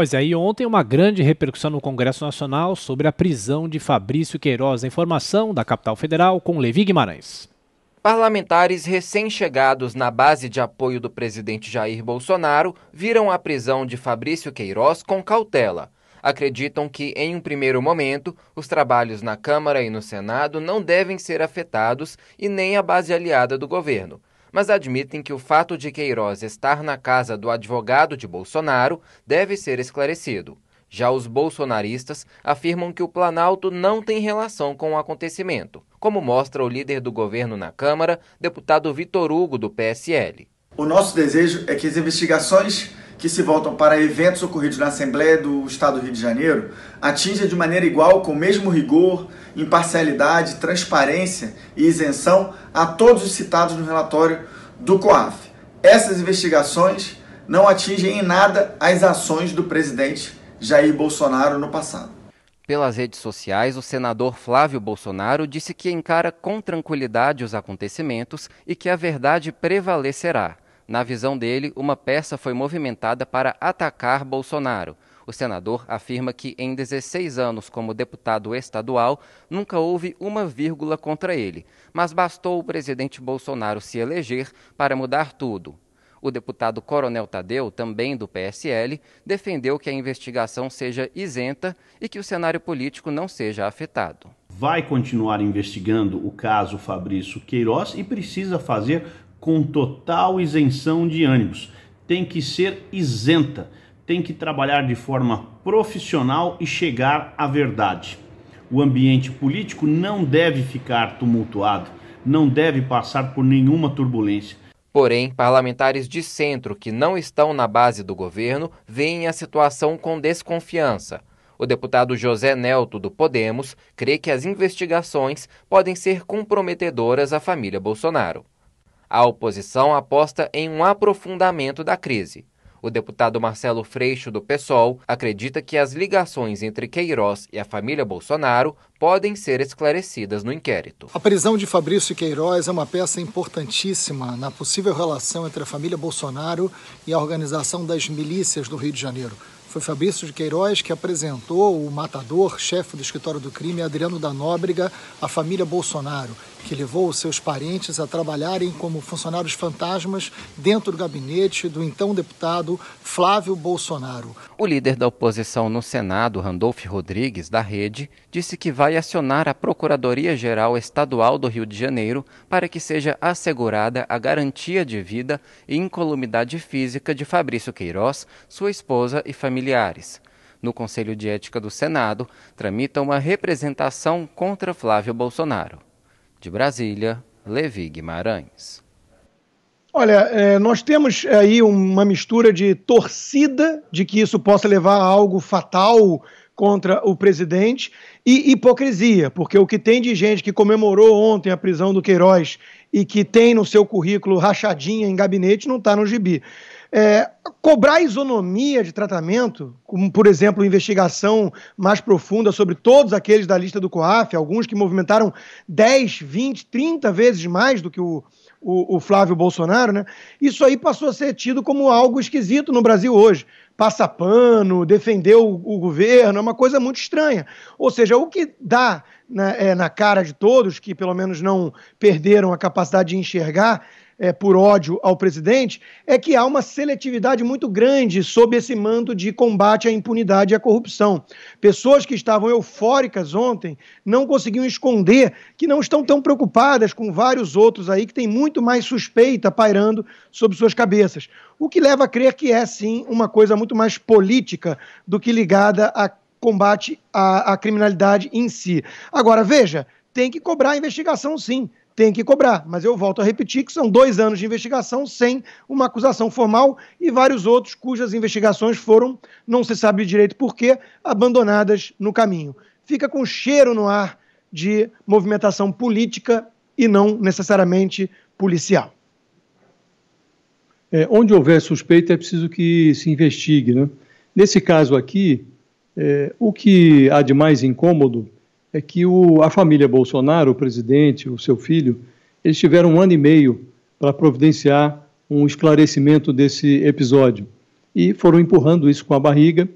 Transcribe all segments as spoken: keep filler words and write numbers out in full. Pois é, e ontem uma grande repercussão no Congresso Nacional sobre a prisão de Fabrício Queiroz. A informação da capital federal com Levi Guimarães. Parlamentares recém-chegados na base de apoio do presidente Jair Bolsonaro viram a prisão de Fabrício Queiroz com cautela. Acreditam que, em um primeiro momento, os trabalhos na Câmara e no Senado não devem ser afetados e nem a base aliada do governo. Mas admitem que o fato de Queiroz estar na casa do advogado de Bolsonaro deve ser esclarecido. Já os bolsonaristas afirmam que o Planalto não tem relação com o acontecimento, como mostra o líder do governo na Câmara, deputado Vitor Hugo, do P S L. O nosso desejo é que as investigações que se voltam para eventos ocorridos na Assembleia do Estado do Rio de Janeiro atinjam de maneira igual, com o mesmo rigor, imparcialidade, transparência e isenção a todos os citados no relatório do C O A F. Essas investigações não atingem em nada as ações do presidente Jair Bolsonaro no passado. Pelas redes sociais, o senador Flávio Bolsonaro disse que encara com tranquilidade os acontecimentos e que a verdade prevalecerá. Na visão dele, uma peça foi movimentada para atacar Bolsonaro. O senador afirma que em dezesseis anos como deputado estadual, nunca houve uma vírgula contra ele, mas bastou o presidente Bolsonaro se eleger para mudar tudo. O deputado Coronel Tadeu, também do P S L, defendeu que a investigação seja isenta e que o cenário político não seja afetado. Vai continuar investigando o caso Fabrício Queiroz e precisa fazer com total isenção de ânimos. Tem que ser isenta, tem que trabalhar de forma profissional e chegar à verdade. O ambiente político não deve ficar tumultuado, não deve passar por nenhuma turbulência. Porém, parlamentares de centro que não estão na base do governo veem a situação com desconfiança. O deputado José Nelto, do Podemos, crê que as investigações podem ser comprometedoras à família Bolsonaro. A oposição aposta em um aprofundamento da crise. O deputado Marcelo Freixo, do P SOL, acredita que as ligações entre Queiroz e a família Bolsonaro podem ser esclarecidas no inquérito. A prisão de Fabrício Queiroz é uma peça importantíssima na possível relação entre a família Bolsonaro e a organização das milícias do Rio de Janeiro. Foi Fabrício de Queiroz que apresentou o matador, chefe do escritório do crime, Adriano da Nóbrega, à família Bolsonaro, que levou os seus parentes a trabalharem como funcionários fantasmas dentro do gabinete do então deputado Flávio Bolsonaro. O líder da oposição no Senado, Randolfe Rodrigues, da Rede, disse que vai acionar a Procuradoria-Geral Estadual do Rio de Janeiro para que seja assegurada a garantia de vida e incolumidade física de Fabrício Queiroz, sua esposa e família. No Conselho de Ética do Senado, tramita uma representação contra Flávio Bolsonaro. De Brasília, Levi Guimarães. Olha, é, nós temos aí uma mistura de torcida de que isso possa levar a algo fatal contra o presidente e hipocrisia, porque o que tem de gente que comemorou ontem a prisão do Queiroz e que tem no seu currículo rachadinha em gabinete não está no gibi. É, cobrar isonomia de tratamento, como por exemplo investigação mais profunda sobre todos aqueles da lista do C O A F, alguns que movimentaram dez, vinte, trinta vezes mais do que o, o, o Flávio Bolsonaro, né? Isso aí passou a ser tido como algo esquisito no Brasil hoje. Passa pano, defender o, o governo, é uma coisa muito estranha. Ou seja, o que dá na, é, na cara de todos, que pelo menos não perderam a capacidade de enxergar, É, por ódio ao presidente, é que há uma seletividade muito grande sob esse manto de combate à impunidade e à corrupção. Pessoas que estavam eufóricas ontem não conseguiam esconder que não estão tão preocupadas com vários outros aí que tem muito mais suspeita pairando sobre suas cabeças. O que leva a crer que é, sim, uma coisa muito mais política do que ligada a combate à, à criminalidade em si. Agora, veja, tem que cobrar a investigação, sim. Tem que cobrar, mas eu volto a repetir que são dois anos de investigação sem uma acusação formal e vários outros cujas investigações foram, não se sabe direito por quê, abandonadas no caminho. Fica com cheiro no ar de movimentação política e não necessariamente policial. É, onde houver suspeita é preciso que se investigue, né? Nesse caso aqui, é, o que há de mais incômodo é que o, a família Bolsonaro, o presidente, o seu filho, eles tiveram um ano e meio para providenciar um esclarecimento desse episódio e foram empurrando isso com a barriga,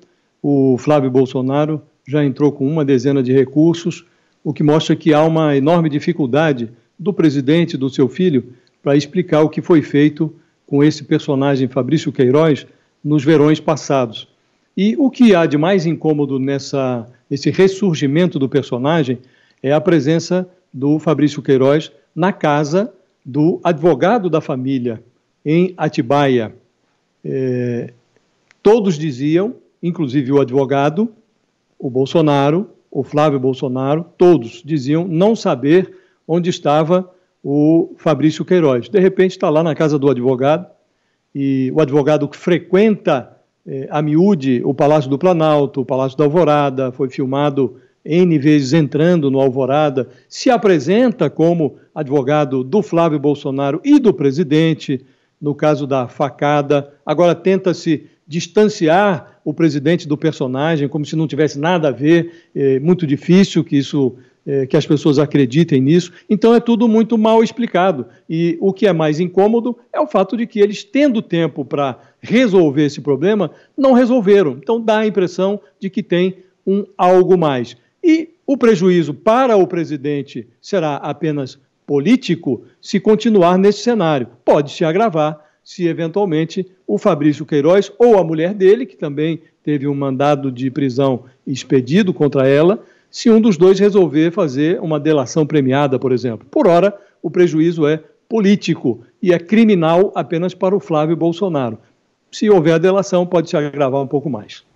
o Flávio Bolsonaro já entrou com uma dezena de recursos, o que mostra que há uma enorme dificuldade do presidente, do seu filho, para explicar o que foi feito com esse personagem Fabrício Queiroz nos verões passados. E o que há de mais incômodo nessa, nesse ressurgimento do personagem é a presença do Fabrício Queiroz na casa do advogado da família, em Atibaia. É, todos diziam, inclusive o advogado, o Bolsonaro, o Flávio Bolsonaro, todos diziam não saber onde estava o Fabrício Queiroz. De repente está lá na casa do advogado, e o advogado que frequenta eh, a miúde o Palácio do Planalto, o Palácio da Alvorada, foi filmado N vezes entrando no Alvorada, se apresenta como advogado do Flávio Bolsonaro e do presidente, no caso da facada. Agora tenta-se distanciar o presidente do personagem, como se não tivesse nada a ver, é muito difícil que isso, é, que as pessoas acreditem nisso. Então é tudo muito mal explicado. E o que é mais incômodo é o fato de que eles, tendo tempo para resolver esse problema, não resolveram. Então dá a impressão de que tem um algo mais. E o prejuízo para o presidente será apenas político se continuar nesse cenário. Pode se agravar se, eventualmente, o Fabrício Queiroz ou a mulher dele, que também teve um mandado de prisão expedido contra ela, se um dos dois resolver fazer uma delação premiada, por exemplo. Por ora, o prejuízo é político e é criminal apenas para o Flávio Bolsonaro. Se houver a delação, pode se agravar um pouco mais.